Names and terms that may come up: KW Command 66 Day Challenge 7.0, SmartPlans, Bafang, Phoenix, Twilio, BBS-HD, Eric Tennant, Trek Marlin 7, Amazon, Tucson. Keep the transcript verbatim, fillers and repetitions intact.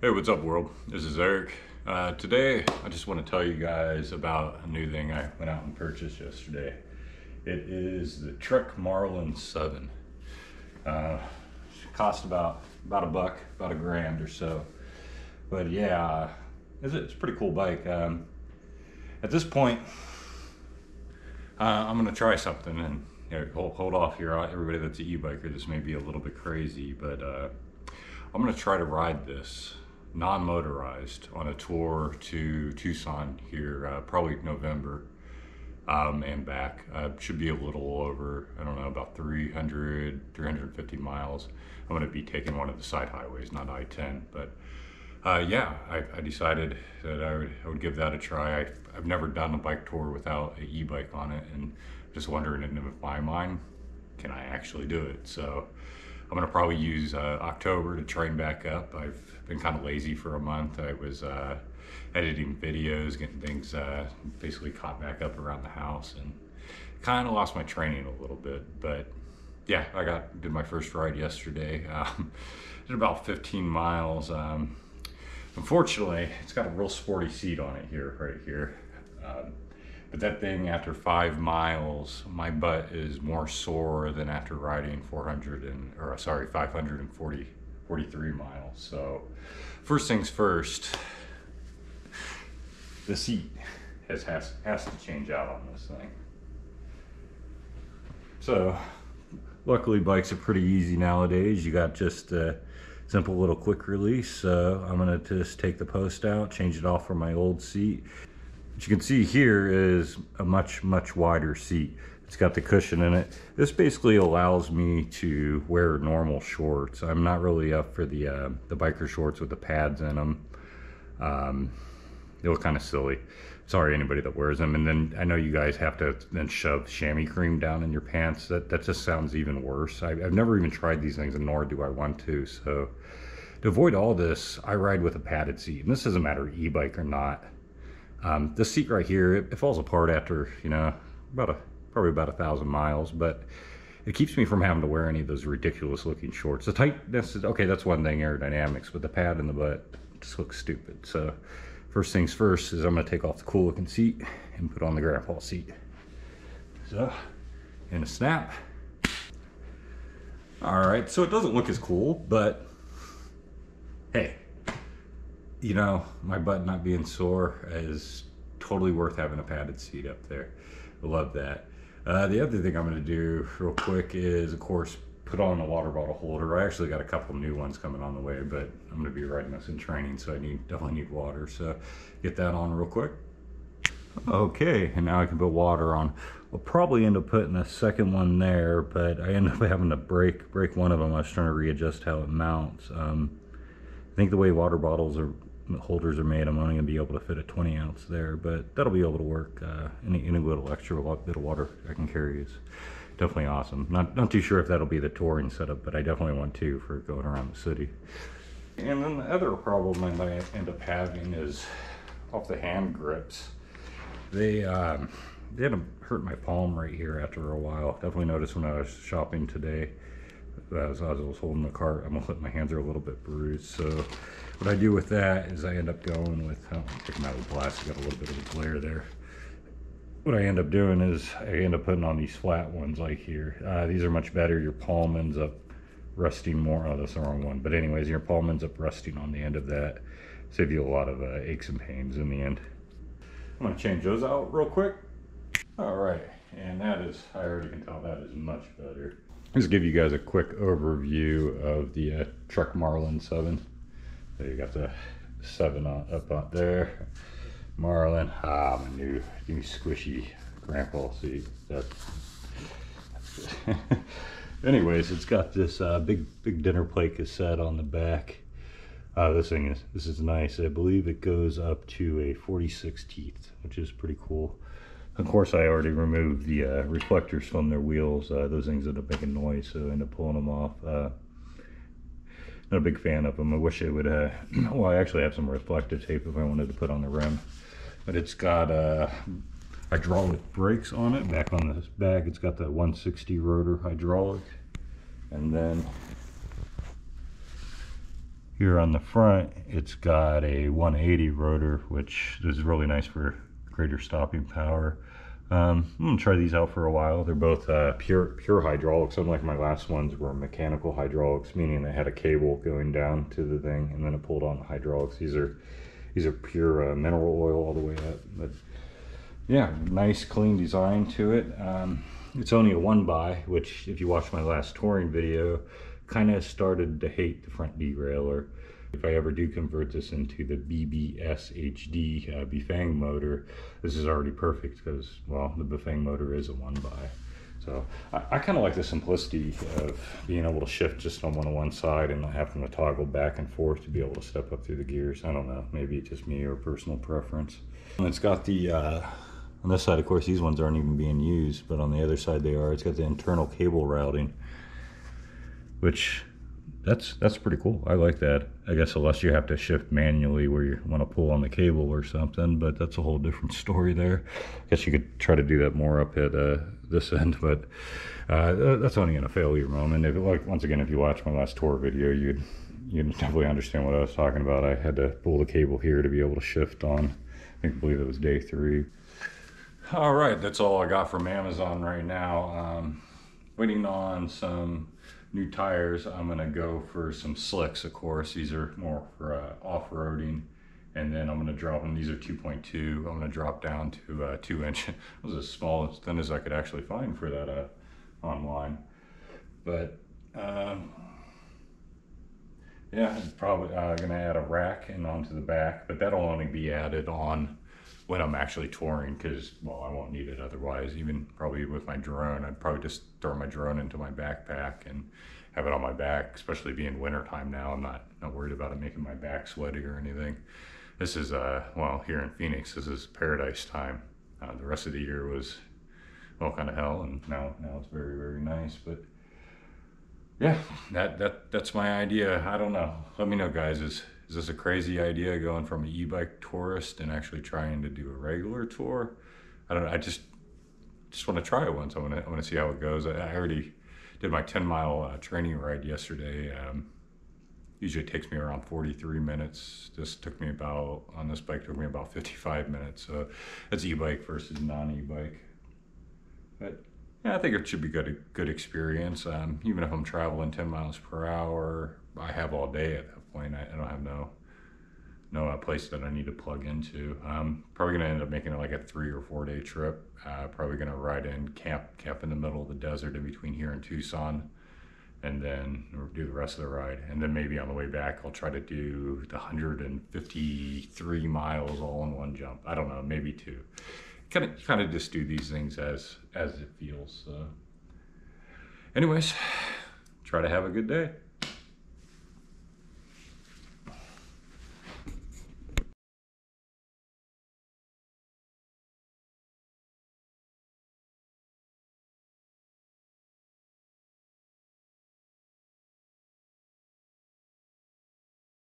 Hey, what's up world? This is Eric. Uh, today, I just want to tell you guys about a new thing I went out and purchased yesterday. It is the Trek Marlin seven. Uh, it cost about, about a buck, about a grand or so. But yeah, it's a, it's a pretty cool bike. Um, at this point, uh, I'm going to try something and you know, hold, hold off here. Everybody that's an e-biker, this may be a little bit crazy, but uh, I'm going to try to ride this non-motorized on a tour to Tucson here, uh, probably November um, and back. Uh, should be a little over, I don't know, about three hundred, three hundred fifty miles. I'm going to be taking one of the side highways, not I ten, but uh, yeah, I, I decided that I would, I would give that a try. I, I've never done a bike tour without an e-bike on it, and just wondering in my mind, can I actually do it? So I'm gonna probably use uh, October to train back up. I've been kind of lazy for a month. I was uh, editing videos, getting things uh, basically caught back up around the house, and kind of lost my training a little bit. But yeah, I got did my first ride yesterday. Um, did about fifteen miles. Um, unfortunately, it's got a real sporty seat on it here, right here. Um, But that thing, after five miles, my butt is more sore than after riding four hundred and, or sorry, five hundred forty, forty-three miles. So first things first, the seat has, has, has to change out on this thing. So luckily bikes are pretty easy nowadays. You got just a simple little quick release. So I'm gonna just take the post out, change it off for my old seat. What you can see here is a much, much wider seat. It's got the cushion in it. This basically allows me to wear normal shorts. I'm not really up for the uh, the biker shorts with the pads in them. Um, they look kind of silly. Sorry anybody that wears them. And then I know you guys have to then shove chamois cream down in your pants. That, that just sounds even worse. I, I've never even tried these things, and nor do I want to. So to avoid all this, I ride with a padded seat. And this doesn't matter e-bike or not. Um, this seat right here, it, it falls apart after, you know, about a, probably about a thousand miles, but it keeps me from having to wear any of those ridiculous looking shorts. The tightness is, okay, that's one thing, aerodynamics, but the pad in the butt just looks stupid. So first things first is I'm going to take off the cool looking seat and put on the grandpa seat. So, and a snap. All right, so it doesn't look as cool, but hey. You know, my butt not being sore is totally worth having a padded seat up there. I love that. Uh, the other thing I'm going to do real quick is, of course, put on a water bottle holder. I actually got a couple new ones coming on the way, but I'm going to be riding this in training, so I need definitely need water. So get that on real quick. Okay, and now I can put water on. I'll probably end up putting a second one there, but I end up having to break, break one of them. I was trying to readjust how it mounts. Um, I think the way water bottles are holders are made, I'm only gonna be able to fit a twenty ounce there, but that'll be able to work. Uh, any, any little extra bit of water I can carry is definitely awesome. Not not too sure if that'll be the touring setup, but I definitely want to for going around the city. And then the other problem I might end up having is off the hand grips. They um, they had to hurt my palm right here after a while. Definitely noticed when I was shopping today. As I was holding the cart, I'm gonna let my hands are a little bit bruised. So what I do with that is I end up going with, oh, I'm taking out the glass, I got a little bit of a glare there. What I end up doing is I end up putting on these flat ones like here. Uh, these are much better. Your palm ends up rusting more. Oh, that's the wrong one. But anyways, your palm ends up rusting on the end of that. Save you a lot of uh, aches and pains in the end. I'm gonna change those out real quick. All right, and that is, I already can tell that is much better. Just give you guys a quick overview of the uh, Trek Marlin seven. So you got the seven on, up on there. Marlin, ah, my new, new squishy grandpa seat. That's, that's anyways, it's got this uh, big, big dinner plate cassette on the back. Uh, this thing is, this is nice. I believe it goes up to a forty-six teeth, which is pretty cool. Of course, I already removed the uh, reflectors from their wheels. Uh, those things end up making noise, so I end up pulling them off. Uh, not a big fan of them. I wish it would, uh, well, I actually have some reflective tape if I wanted to put on the rim. But it's got uh, hydraulic brakes on it. Back on this back, it's got the one sixty rotor hydraulic. And then Here on the front, it's got a one eighty rotor, which is really nice for greater stopping power. Um, I'm gonna try these out for a while. They're both uh, pure pure hydraulics, unlike my last ones were mechanical hydraulics, meaning they had a cable going down to the thing and then it pulled on the hydraulics. These are these are pure uh, mineral oil all the way up. But yeah, nice clean design to it. Um, it's only a one by, which if you watch my last touring video, kind of started to hate the front derailleur. If I ever do convert this into the B B S H D uh, Bafang motor, this is already perfect because, well, the Bafang motor is a one by. So I, I kind of like the simplicity of being able to shift just on one on one side and not having to toggle back and forth to be able to step up through the gears. I don't know, maybe it's just me or personal preference. And it's got the, uh, on this side, of course, these ones aren't even being used, but on the other side they are. It's got the internal cable routing, which... That's that's pretty cool. I like that. I guess unless you have to shift manually where you want to pull on the cable or something, but that's a whole different story there. I guess you could try to do that more up at uh, this end, but uh, that's only in a failure moment. If it, like once again, if you watch my last tour video, you'd you'd definitely understand what I was talking about. I had to pull the cable here to be able to shift on. I believe it was day three. All right, that's all I got from Amazon right now. Um, waiting on some new tires. I'm going to go for some slicks, of course. These are more for uh, off-roading, and then I'm going to drop them. These are two point two. I'm going to drop down to uh, two inch. It was as small as thin as I could actually find for that uh, online. But um, yeah, I'm probably uh, going to add a rack and onto the back, but that'll only be added on when I'm actually touring, because, well, I won't need it otherwise. Even probably with my drone, I'd probably just throw my drone into my backpack and have it on my back, especially being wintertime now. I'm not, not worried about it making my back sweaty or anything. This is, uh, well, here in Phoenix, this is paradise time. Uh, the rest of the year was all kind of hell, and now, now it's very, very nice. But yeah, that, that that's my idea. I don't know. Let me know, guys. Is, Is this a crazy idea, going from an e-bike tourist and actually trying to do a regular tour? I don't know, I just just want to try it once. I want to, I want to see how it goes. I, I already did my ten mile uh, training ride yesterday. Um, usually it takes me around forty-three minutes. This took me about, on this bike, took me about fifty-five minutes. So that's e-bike versus non-e-bike. But yeah, I think it should be good, a good experience. Um, even if I'm traveling ten miles per hour, I have all day at that point. I, I don't have no no uh, place that I need to plug into. I'm probably gonna end up making it like a three or four day trip. Uh, probably gonna ride in, camp, camp in the middle of the desert in between here and Tucson, and then do the rest of the ride. And then maybe on the way back, I'll try to do the one hundred fifty-three miles all in one jump. I don't know, maybe two. Kind of, kind of just do these things as as it feels. So, anyways, try to have a good day.